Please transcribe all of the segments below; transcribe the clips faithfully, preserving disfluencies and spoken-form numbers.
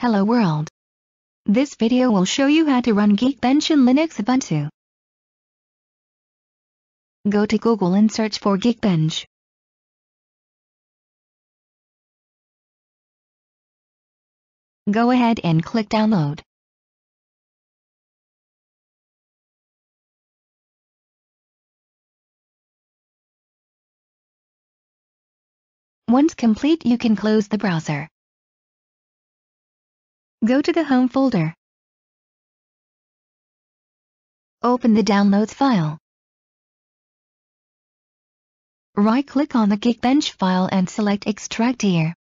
Hello world. This video will show you how to run Geekbench in Linux Ubuntu. Go to Google and search for Geekbench. Go ahead and click download. Once complete, you can close the browser. Go to the home folder. Open the downloads file. Right-click on the Geekbench file and select Extract here.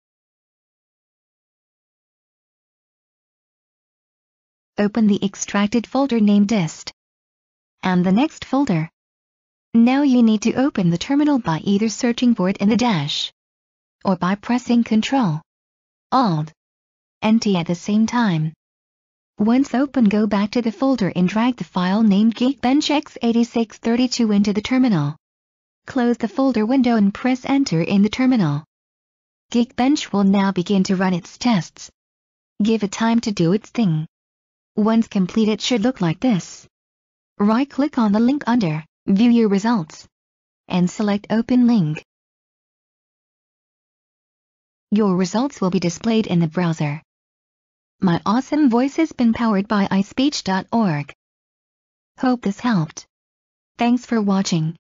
Open the extracted folder named dist and the next folder. Now you need to open the terminal by either searching for it in the dash or by pressing Ctrl, Alt, and T at the same time. Once open, go back to the folder and drag the file named geekbench x eighty-six thirty-two into the terminal. Close the folder window and press Enter in the terminal. Geekbench will now begin to run its tests. Give it time to do its thing. Once complete, it should look like this. Right-click on the link under View Your Results and select Open Link. Your results will be displayed in the browser. My awesome voice has been powered by i speech dot org. Hope this helped. Thanks for watching.